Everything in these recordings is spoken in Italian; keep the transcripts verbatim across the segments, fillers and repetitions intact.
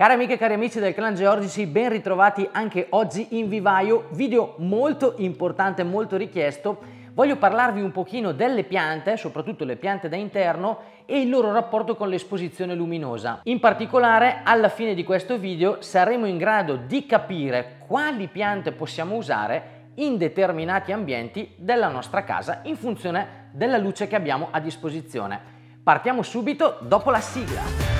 Cari amiche e cari amici del clan Georgici, ben ritrovati anche oggi in vivaio, video molto importante, molto richiesto. Voglio parlarvi un pochino delle piante, soprattutto le piante da interno e il loro rapporto con l'esposizione luminosa. In particolare, alla fine di questo video saremo in grado di capire quali piante possiamo usare in determinati ambienti della nostra casa in funzione della luce che abbiamo a disposizione. Partiamo subito dopo la sigla.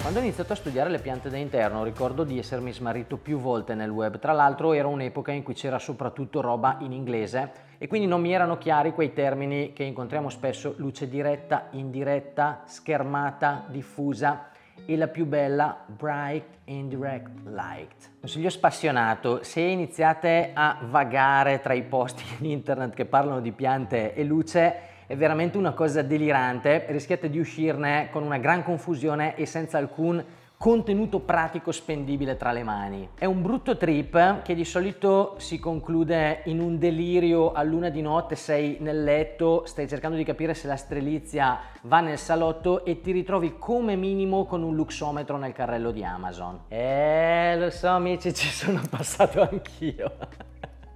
Quando ho iniziato a studiare le piante da interno ricordo di essermi smarrito più volte nel web, tra l'altro era un'epoca in cui c'era soprattutto roba in inglese e quindi non mi erano chiari quei termini che incontriamo spesso: luce diretta, indiretta, schermata, diffusa e la più bella, bright indirect light. Consiglio spassionato: se iniziate a vagare tra i posti in internet che parlano di piante e luce, è veramente una cosa delirante, rischiate di uscirne con una gran confusione e senza alcun contenuto pratico spendibile tra le mani. È un brutto trip che di solito si conclude in un delirio all'una di notte, sei nel letto, stai cercando di capire se la strelizia va nel salotto e ti ritrovi come minimo con un luxometro nel carrello di Amazon. Eh, lo so amici, ci sono passato anch'io.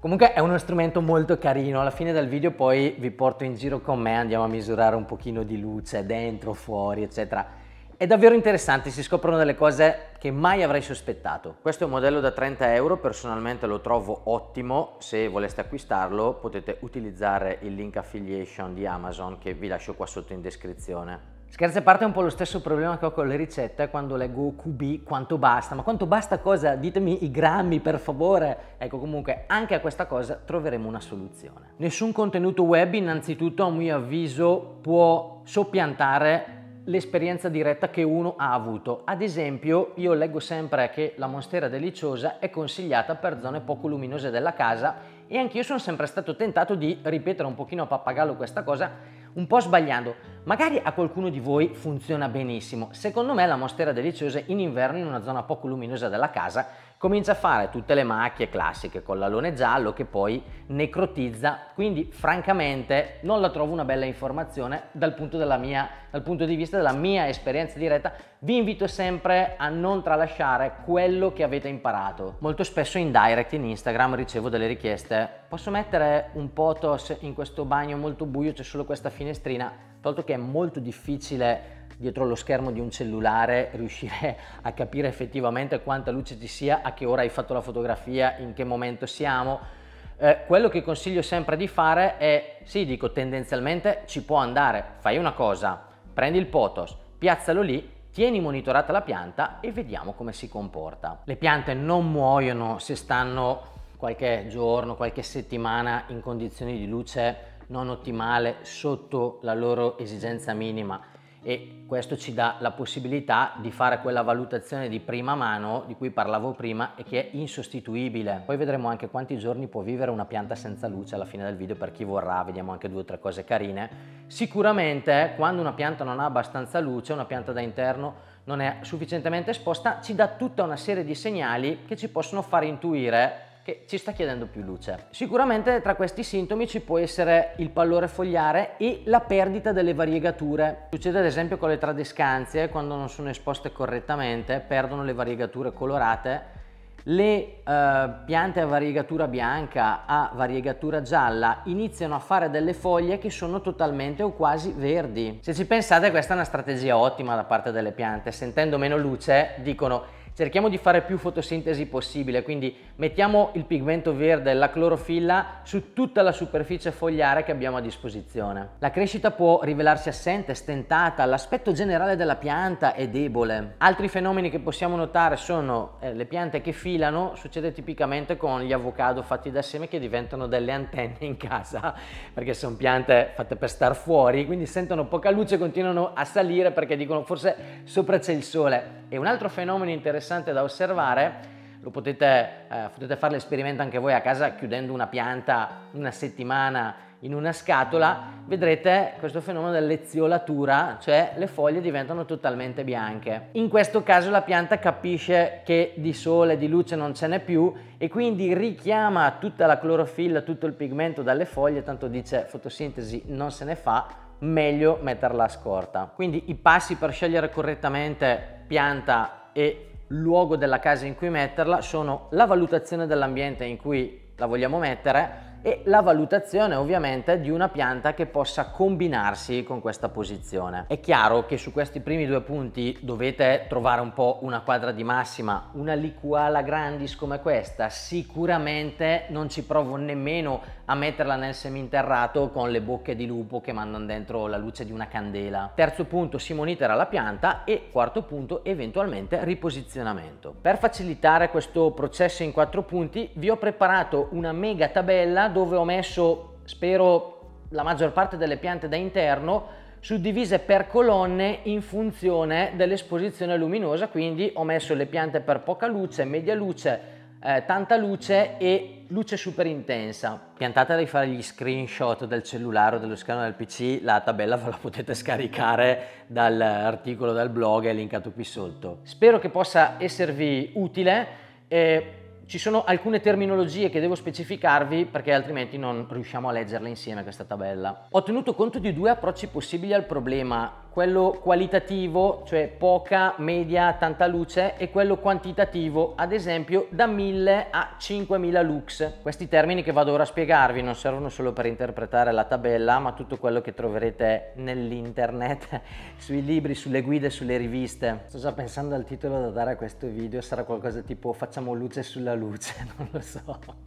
Comunque è uno strumento molto carino, alla fine del video poi vi porto in giro con me, andiamo a misurare un pochino di luce dentro, fuori, eccetera. È davvero interessante, si scoprono delle cose che mai avrei sospettato. Questo è un modello da trenta euro, personalmente lo trovo ottimo, se voleste acquistarlo potete utilizzare il link affiliation di Amazon che vi lascio qua sotto in descrizione. Scherzi a parte, è un po' lo stesso problema che ho con le ricette quando leggo Q B, quanto basta, ma quanto basta cosa? Ditemi i grammi per favore. Ecco, comunque anche a questa cosa troveremo una soluzione. Nessun contenuto web innanzitutto a mio avviso può soppiantare l'esperienza diretta che uno ha avuto. Ad esempio io leggo sempre che la monstera deliciosa è consigliata per zone poco luminose della casa e anch'io sono sempre stato tentato di ripetere un pochino a pappagallo questa cosa, un po' sbagliando. Magari a qualcuno di voi funziona benissimo, secondo me la monstera deliciosa in inverno in una zona poco luminosa della casa comincia a fare tutte le macchie classiche con l'alone giallo che poi necrotizza, quindi francamente non la trovo una bella informazione dal punto, della mia, dal punto di vista della mia esperienza diretta. Vi invito sempre a non tralasciare quello che avete imparato. Molto spesso in direct in Instagram ricevo delle richieste: posso mettere un potos in questo bagno molto buio, c'è solo questa finestrina? Tolto che è molto difficile dietro lo schermo di un cellulare riuscire a capire effettivamente quanta luce ci sia, a che ora hai fatto la fotografia, in che momento siamo, eh, quello che consiglio sempre di fare è, sì, dico tendenzialmente ci può andare, fai una cosa, prendi il potos, piazzalo lì, tieni monitorata la pianta e vediamo come si comporta. Le piante non muoiono se stanno qualche giorno, qualche settimana in condizioni di luce non ottimale, sotto la loro esigenza minima, e questo ci dà la possibilità di fare quella valutazione di prima mano di cui parlavo prima e che è insostituibile. Poi vedremo anche quanti giorni può vivere una pianta senza luce alla fine del video, per chi vorrà, vediamo anche due o tre cose carine. Sicuramente quando una pianta non ha abbastanza luce, una pianta da interno non è sufficientemente esposta, ci dà tutta una serie di segnali che ci possono far intuire che ci sta chiedendo più luce. Sicuramente tra questi sintomi ci può essere il pallore fogliare e la perdita delle variegature. Succede ad esempio con le tradescanzie, quando non sono esposte correttamente perdono le variegature colorate. Le eh, piante a variegatura bianca, a variegatura gialla, iniziano a fare delle foglie che sono totalmente o quasi verdi. Se ci pensate, questa è una strategia ottima da parte delle piante. Sentendo meno luce dicono: cerchiamo di fare più fotosintesi possibile, quindi mettiamo il pigmento verde, la clorofilla, su tutta la superficie fogliare che abbiamo a disposizione. La crescita può rivelarsi assente, stentata, l'aspetto generale della pianta è debole. Altri fenomeni che possiamo notare sono eh, le piante che filano, succede tipicamente con gli avocado fatti da seme che diventano delle antenne in casa, perché sono piante fatte per star fuori, quindi sentono poca luce e continuano a salire perché dicono forse sopra c'è il sole. E un altro fenomeno interessante da osservare, lo potete, eh, potete fare l'esperimento anche voi a casa chiudendo una pianta una settimana in una scatola, vedrete questo fenomeno dell'eziolatura, cioè le foglie diventano totalmente bianche. In questo caso la pianta capisce che di sole, di luce non ce n'è più e quindi richiama tutta la clorofilla, tutto il pigmento dalle foglie, tanto dice fotosintesi non se ne fa, meglio metterla a scorta. Quindi i passi per scegliere correttamente pianta e luogo della casa in cui metterla sono la valutazione dell'ambiente in cui la vogliamo mettere e la valutazione ovviamente di una pianta che possa combinarsi con questa posizione. È chiaro che su questi primi due punti dovete trovare un po' una quadra di massima. Una licuala grandis come questa sicuramente non ci provo nemmeno a metterla nel seminterrato con le bocche di lupo che mandano dentro la luce di una candela. Terzo punto, si monitora la pianta, e quarto punto, eventualmente riposizionamento. Per facilitare questo processo in quattro punti vi ho preparato una mega tabella dove ho messo, spero, la maggior parte delle piante da interno suddivise per colonne in funzione dell'esposizione luminosa, quindi ho messo le piante per poca luce, media luce, eh, tanta luce e luce super intensa. Piantate di fare gli screenshot del cellulare o dello schermo del P C, la tabella ve la potete scaricare dall'articolo del blog, è linkato qui sotto. Spero che possa esservi utile. E ci sono alcune terminologie che devo specificarvi perché altrimenti non riusciamo a leggerle insieme questa tabella. Ho tenuto conto di due approcci possibili al problema, quello qualitativo, cioè poca, media, tanta luce, e quello quantitativo, ad esempio da mille a cinquemila lux. Questi termini che vado ora a spiegarvi non servono solo per interpretare la tabella, ma tutto quello che troverete nell'internet, sui libri, sulle guide, sulle riviste. Sto già pensando al titolo da dare a questo video, sarà qualcosa tipo "facciamo luce sulla luce", non lo so.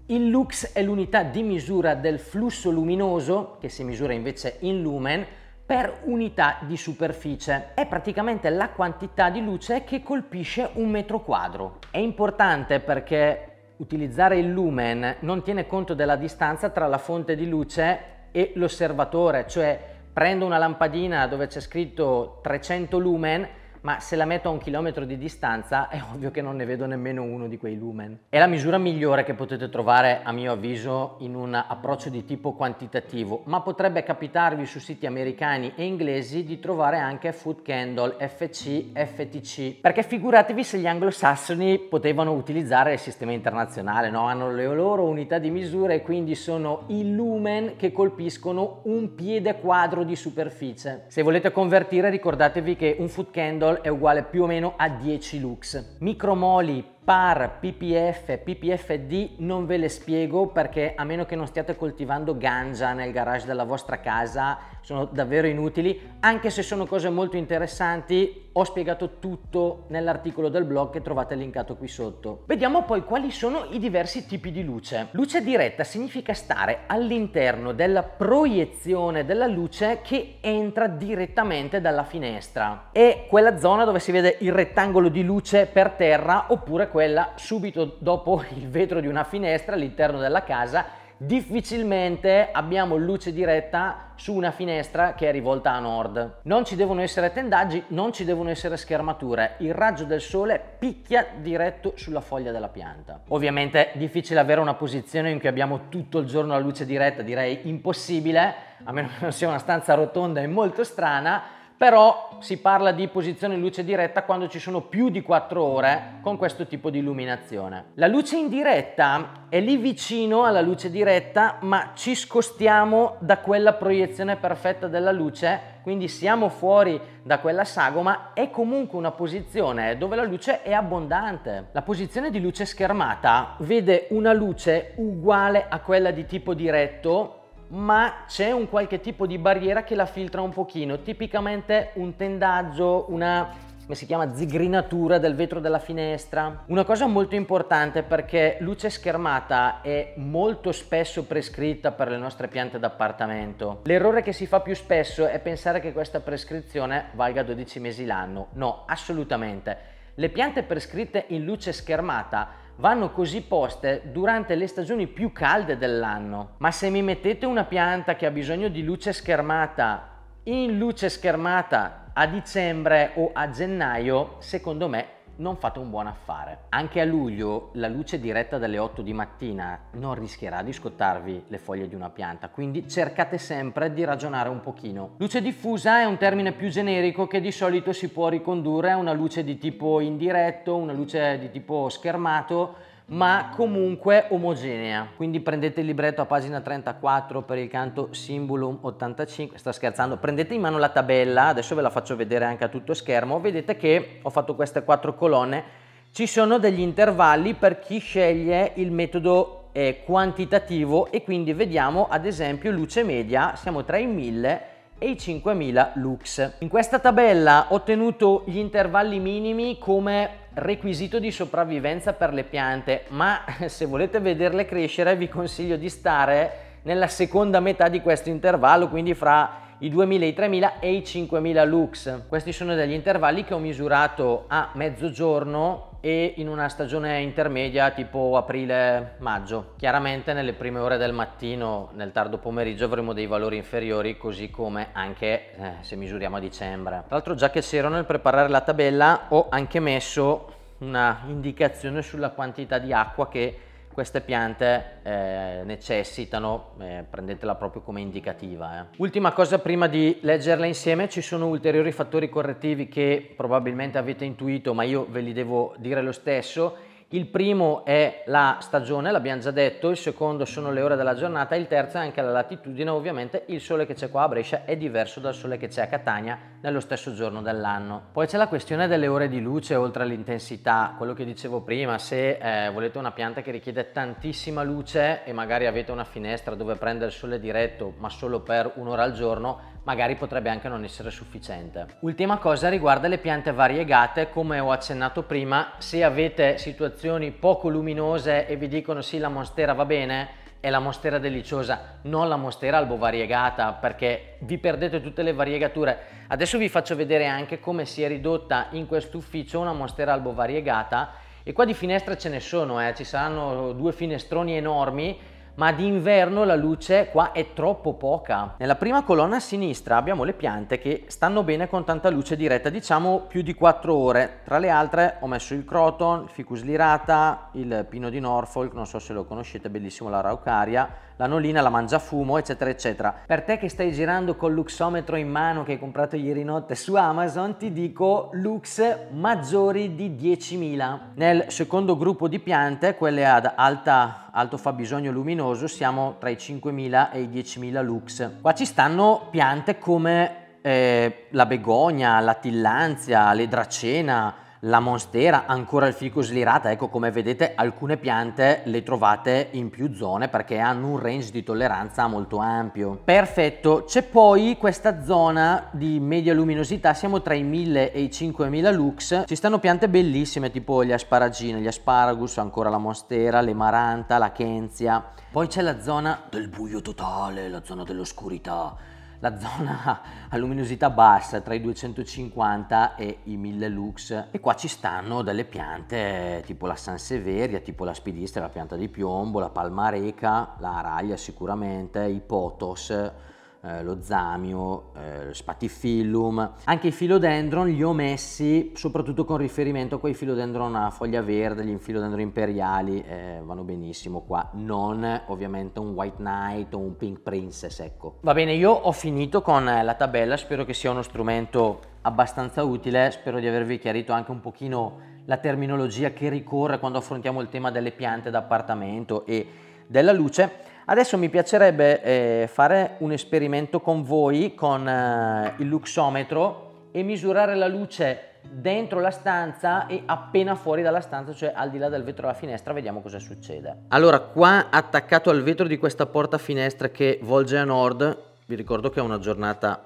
Il lux è l'unità di misura del flusso luminoso, che si misura invece in lumen, per unità di superficie. È praticamente la quantità di luce che colpisce un metro quadro. È importante perché utilizzare il lumen non tiene conto della distanza tra la fonte di luce e l'osservatore, cioè prendo una lampadina dove c'è scritto trecento lumen, ma se la metto a un chilometro di distanza è ovvio che non ne vedo nemmeno uno di quei lumen. È la misura migliore che potete trovare, a mio avviso, in un approccio di tipo quantitativo, ma potrebbe capitarvi su siti americani e inglesi di trovare anche foot candle, F C, F T C, perché figuratevi se gli anglosassoni potevano utilizzare il sistema internazionale, no? Hanno le loro unità di misura e quindi sono i lumen che colpiscono un piede quadro di superficie. Se volete convertire, ricordatevi che un foot candle è uguale più o meno a dieci lux. Micromoli, par, P P F, P P F D non ve le spiego perché, a meno che non stiate coltivando ganja nel garage della vostra casa, sono davvero inutili, anche se sono cose molto interessanti. Ho spiegato tutto nell'articolo del blog che trovate linkato qui sotto. Vediamo poi quali sono i diversi tipi di luce. Luce diretta significa stare all'interno della proiezione della luce che entra direttamente dalla finestra. È quella zona dove si vede il rettangolo di luce per terra, oppure quella subito dopo il vetro di una finestra all'interno della casa. Difficilmente abbiamo luce diretta su una finestra che è rivolta a nord. Non ci devono essere tendaggi, non ci devono essere schermature. Il raggio del sole picchia diretto sulla foglia della pianta. Ovviamente è difficile avere una posizione in cui abbiamo tutto il giorno la luce diretta, direi impossibile, a meno che non sia una stanza rotonda e molto strana. Però si parla di posizione luce diretta quando ci sono più di quattro ore con questo tipo di illuminazione. La luce indiretta è lì vicino alla luce diretta, ma ci scostiamo da quella proiezione perfetta della luce, quindi siamo fuori da quella sagoma. È comunque una posizione dove la luce è abbondante. La posizione di luce schermata vede una luce uguale a quella di tipo diretto, ma c'è un qualche tipo di barriera che la filtra un pochino, tipicamente un tendaggio, una, come si chiama, zigrinatura del vetro della finestra. Una cosa molto importante, perché luce schermata è molto spesso prescritta per le nostre piante d'appartamento. L'errore che si fa più spesso è pensare che questa prescrizione valga dodici mesi l'anno. No, assolutamente. Le piante prescritte in luce schermata vanno così poste durante le stagioni più calde dell'anno, ma se mi mettete una pianta che ha bisogno di luce schermata in luce schermata a dicembre o a gennaio, secondo me non fate un buon affare. Anche a luglio la luce diretta dalle otto di mattina non rischierà di scottarvi le foglie di una pianta, quindi cercate sempre di ragionare un pochino. Luce diffusa è un termine più generico che di solito si può ricondurre a una luce di tipo indiretto, una luce di tipo schermato, ma comunque omogenea. Quindi prendete il libretto a pagina trentaquattro per il canto Symbolum ottantacinque. Sto scherzando, prendete in mano la tabella, adesso ve la faccio vedere anche a tutto schermo. Vedete che ho fatto queste quattro colonne. Ci sono degli intervalli per chi sceglie il metodo eh, quantitativo, e quindi vediamo ad esempio luce media, siamo tra i mille e i cinquemila lux. In questa tabella ho ottenuto gli intervalli minimi come requisito di sopravvivenza per le piante, ma se volete vederle crescere vi consiglio di stare nella seconda metà di questo intervallo, quindi fra i duemila, i tremila e i cinquemila lux. Questi sono degli intervalli che ho misurato a mezzogiorno e in una stagione intermedia tipo aprile-maggio. Chiaramente nelle prime ore del mattino, nel tardo pomeriggio avremo dei valori inferiori, così come anche eh, se misuriamo a dicembre. Tra l'altro, già che c'ero nel preparare la tabella, ho anche messo una indicazione sulla quantità di acqua che queste piante eh, necessitano, eh, prendetela proprio come indicativa. Eh. Ultima cosa prima di leggerla insieme: ci sono ulteriori fattori correttivi che probabilmente avete intuito, ma io ve li devo dire lo stesso. Il primo è la stagione, l'abbiamo già detto, il secondo sono le ore della giornata, il terzo è anche la latitudine. Ovviamente il sole che c'è qua a Brescia è diverso dal sole che c'è a Catania nello stesso giorno dell'anno. Poi c'è la questione delle ore di luce oltre all'intensità, quello che dicevo prima. Se eh, volete una pianta che richiede tantissima luce e magari avete una finestra dove prende il sole diretto ma solo per un'ora al giorno, magari potrebbe anche non essere sufficiente. Ultima cosa riguarda le piante variegate. Come ho accennato prima, se avete situazioni poco luminose e vi dicono sì, la monstera va bene, è la monstera deliciosa, non la monstera albovariegata, perché vi perdete tutte le variegature. Adesso vi faccio vedere anche come si è ridotta in quest'ufficio una monstera albovariegata, e qua di finestre ce ne sono, eh. Ci saranno due finestroni enormi, ma d'inverno la luce qua è troppo poca. Nella prima colonna a sinistra abbiamo le piante che stanno bene con tanta luce diretta, diciamo più di quattro ore. Tra le altre ho messo il croton, il ficus lirata, il pino di Norfolk, non so se lo conoscete, bellissimo, la araucaria, la nolina, la mangiafumo, eccetera eccetera. Per te che stai girando col luxometro in mano che hai comprato ieri notte su Amazon, ti dico lux maggiori di diecimila. Nel secondo gruppo di piante, quelle ad alta alto fabbisogno luminoso, siamo tra i cinquemila e i diecimila lux. Qua ci stanno piante come eh, la begonia, la tillandsia, le dracena, la monstera, ancora il ficus lirata. Ecco, come vedete alcune piante le trovate in più zone perché hanno un range di tolleranza molto ampio. Perfetto, c'è poi questa zona di media luminosità, siamo tra i mille e i cinquemila lux. Ci stanno piante bellissime tipo gli asparagini, gli asparagus, ancora la monstera, l'emaranta, la chenzia. Poi c'è la zona del buio totale, la zona dell'oscurità, la zona a luminosità bassa tra i duecentocinquanta e i mille lux, e qua ci stanno delle piante tipo la Sanseveria, tipo la spidistra, la pianta di piombo, la palmareca, la araglia sicuramente, i potos, eh, lo zamio, eh, spatifillum. Anche i philodendron li ho messi soprattutto con riferimento a quei philodendron a foglia verde, gli philodendron imperiali, eh, vanno benissimo qua, non ovviamente un white knight o un pink princess. Ecco, va bene, io ho finito con la tabella, spero che sia uno strumento abbastanza utile, spero di avervi chiarito anche un pochino la terminologia che ricorre quando affrontiamo il tema delle piante d'appartamento e della luce. Adesso mi piacerebbe eh, fare un esperimento con voi con eh, il luxometro e misurare la luce dentro la stanza e appena fuori dalla stanza, cioè al di là del vetro della finestra. Vediamo cosa succede. Allora, qua attaccato al vetro di questa porta finestra che volge a nord, vi ricordo che è una giornata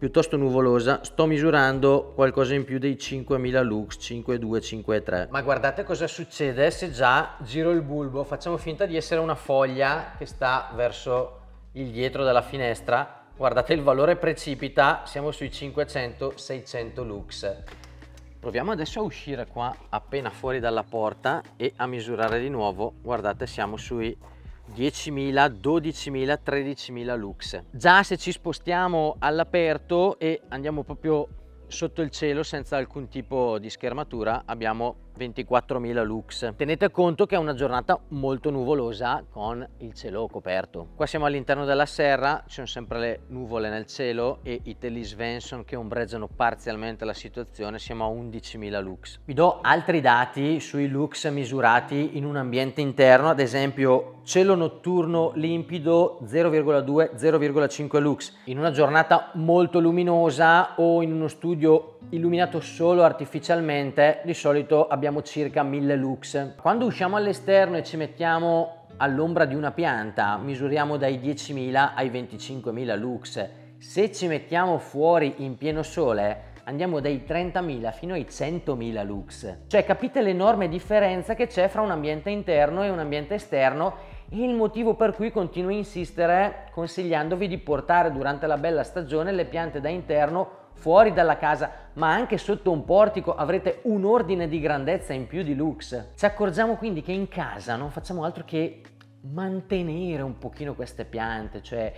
piuttosto nuvolosa, sto misurando qualcosa in più dei cinquemila lux, cinque virgola due, cinque virgola tre. Ma guardate cosa succede se già giro il bulbo, facciamo finta di essere una foglia che sta verso il dietro della finestra, guardate il valore precipita, siamo sui cinquecento seicento lux. Proviamo adesso a uscire qua appena fuori dalla porta e a misurare di nuovo, guardate siamo sui diecimila, dodicimila, tredicimila lux. Già se ci spostiamo all'aperto e andiamo proprio Sotto il cielo, senza alcun tipo di schermatura, abbiamo ventiquattromila lux. Tenete conto che è una giornata molto nuvolosa con il cielo coperto. Qua siamo all'interno della serra, ci sono sempre le nuvole nel cielo e i Telly Svensson che ombreggiano parzialmente la situazione. Siamo a undicimila lux. Vi do altri dati sui lux misurati in un ambiente interno, ad esempio cielo notturno limpido zero virgola due zero virgola cinque lux. In una giornata molto luminosa o in uno studio illuminato solo artificialmente, di solito abbiamo circa mille lux. Quando usciamo all'esterno e ci mettiamo all'ombra di una pianta, misuriamo dai diecimila ai venticinquemila lux. Se ci mettiamo fuori in pieno sole, andiamo dai trentamila fino ai centomila lux. Cioè, capite l'enorme differenza che c'è fra un ambiente interno e un ambiente esterno, e il motivo per cui continuo a insistere consigliandovi di portare durante la bella stagione le piante da interno fuori dalla casa, ma anche sotto un portico avrete un ordine di grandezza in più di lux. Ci accorgiamo quindi che in casa non facciamo altro che mantenere un pochino queste piante, cioè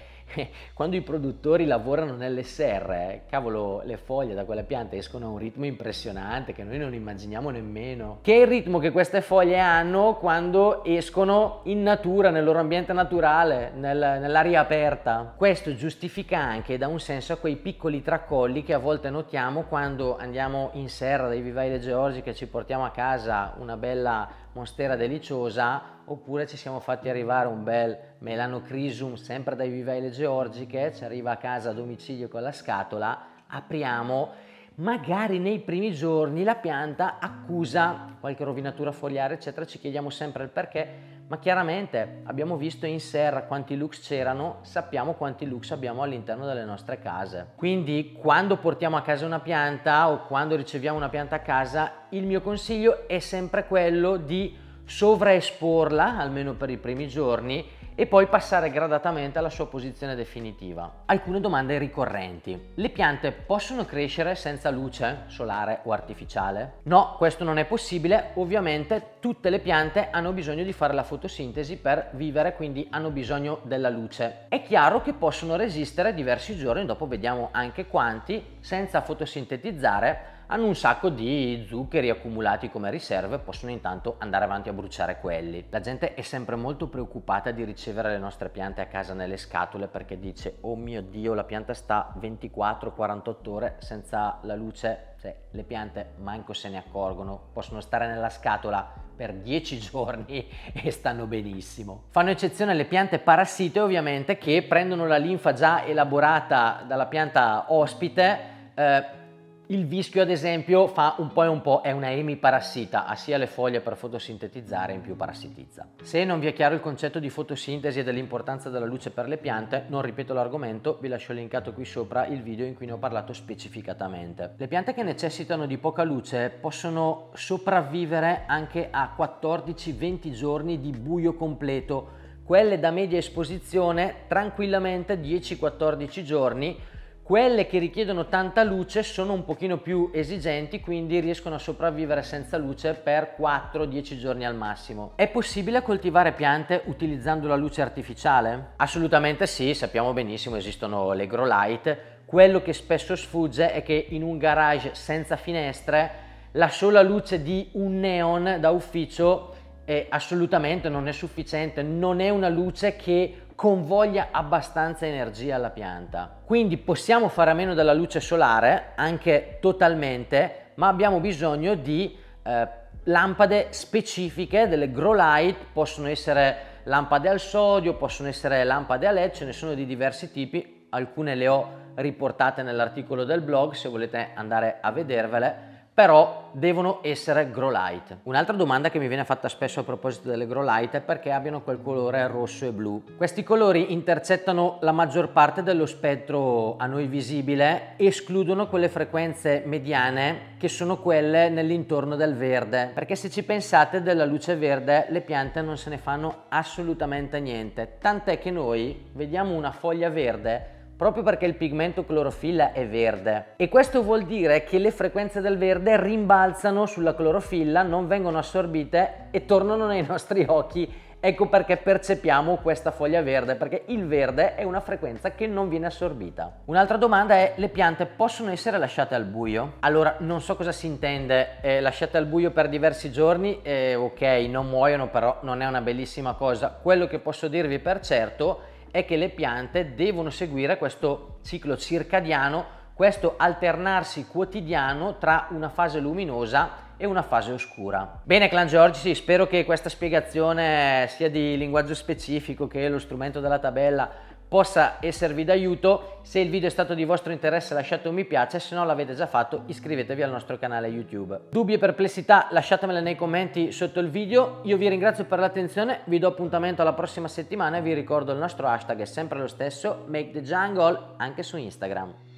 quando i produttori lavorano nelle serre, cavolo, le foglie da quelle piante escono a un ritmo impressionante che noi non immaginiamo nemmeno. Che è il ritmo che queste foglie hanno quando escono in natura, nel loro ambiente naturale, nel, nell'aria aperta. Questo giustifica anche e dà un senso a quei piccoli tracolli che a volte notiamo quando andiamo in serra dai Vivai le Georgiche e ci portiamo a casa una bella monstera deliciosa, oppure ci siamo fatti arrivare un bel melanocrisum sempre dai Vivai le Georgiche, ci arriva a casa a domicilio con la scatola, apriamo, magari nei primi giorni la pianta accusa qualche rovinatura foliare eccetera, ci chiediamo sempre il perché, ma chiaramente abbiamo visto in serra quanti lux c'erano, sappiamo quanti lux abbiamo all'interno delle nostre case. Quindi quando portiamo a casa una pianta o quando riceviamo una pianta a casa, il mio consiglio è sempre quello di sovraesporla almeno per i primi giorni e poi passare gradatamente alla sua posizione definitiva. Alcune domande ricorrenti. Le piante possono crescere senza luce solare o artificiale? No, questo non è possibile. Ovviamente tutte le piante hanno bisogno di fare la fotosintesi per vivere, quindi hanno bisogno della luce. È chiaro che possono resistere diversi giorni, dopo vediamo anche quanti, senza fotosintetizzare. Hanno un sacco di zuccheri accumulati come riserve, possono intanto andare avanti a bruciare quelli. La gente è sempre molto preoccupata di ricevere le nostre piante a casa nelle scatole perché dice: oh mio Dio, la pianta sta ventiquattro quarantotto ore senza la luce. Cioè, le piante manco se ne accorgono, possono stare nella scatola per dieci giorni e stanno benissimo. Fanno eccezione le piante parassite, ovviamente, che prendono la linfa già elaborata dalla pianta ospite. eh, Il vischio, ad esempio, fa un po' e un po', è una emiparassita, ha sia le foglie per fotosintetizzare in più parassitizza. Se non vi è chiaro il concetto di fotosintesi e dell'importanza della luce per le piante, non ripeto l'argomento, vi lascio linkato qui sopra il video in cui ne ho parlato specificatamente. Le piante che necessitano di poca luce possono sopravvivere anche a quattordici venti giorni di buio completo, quelle da media esposizione tranquillamente dieci quattordici giorni. Quelle che richiedono tanta luce sono un pochino più esigenti, quindi riescono a sopravvivere senza luce per quattro dieci giorni al massimo. È possibile coltivare piante utilizzando la luce artificiale? Assolutamente sì, sappiamo benissimo, esistono le grow light. Quello che spesso sfugge è che in un garage senza finestre la sola luce di un neon da ufficio è assolutamente non è sufficiente, non è una luce che convoglia abbastanza energia alla pianta. Quindi possiamo fare a meno della luce solare, anche totalmente, ma abbiamo bisogno di eh, lampade specifiche, delle grow light. Possono essere lampade al sodio, possono essere lampade a led, ce ne sono di diversi tipi, alcune le ho riportate nell'articolo del blog se volete andare a vedervele, però devono essere grow light. Un'altra domanda che mi viene fatta spesso a proposito delle grow light è perché abbiano quel colore rosso e blu. Questi colori intercettano la maggior parte dello spettro a noi visibile, escludono quelle frequenze mediane che sono quelle nell'intorno del verde, perché se ci pensate della luce verde le piante non se ne fanno assolutamente niente, tant'è che noi vediamo una foglia verde proprio perché il pigmento clorofilla è verde, e questo vuol dire che le frequenze del verde rimbalzano sulla clorofilla, non vengono assorbite e tornano nei nostri occhi Ecco perché percepiamo questa foglia verde, perché il verde è una frequenza che non viene assorbita. Un'altra domanda è: le piante possono essere lasciate al buio? Allora, non so cosa si intende, eh, lasciate al buio per diversi giorni, eh, ok, non muoiono, però non è una bellissima cosa. Quello che posso dirvi per certo è che le piante devono seguire questo ciclo circadiano, questo alternarsi quotidiano tra una fase luminosa e una fase oscura. Bene, clan Georgici, spero che questa spiegazione sia di linguaggio specifico che lo strumento della tabella possa esservi d'aiuto. Se il video è stato di vostro interesse lasciate un mi piace, se non l'avete già fatto iscrivetevi al nostro canale YouTube. Dubbi e perplessità lasciatemele nei commenti sotto il video. Io vi ringrazio per l'attenzione, vi do appuntamento alla prossima settimana e vi ricordo il nostro hashtag è sempre lo stesso, Make the Jungle, anche su Instagram.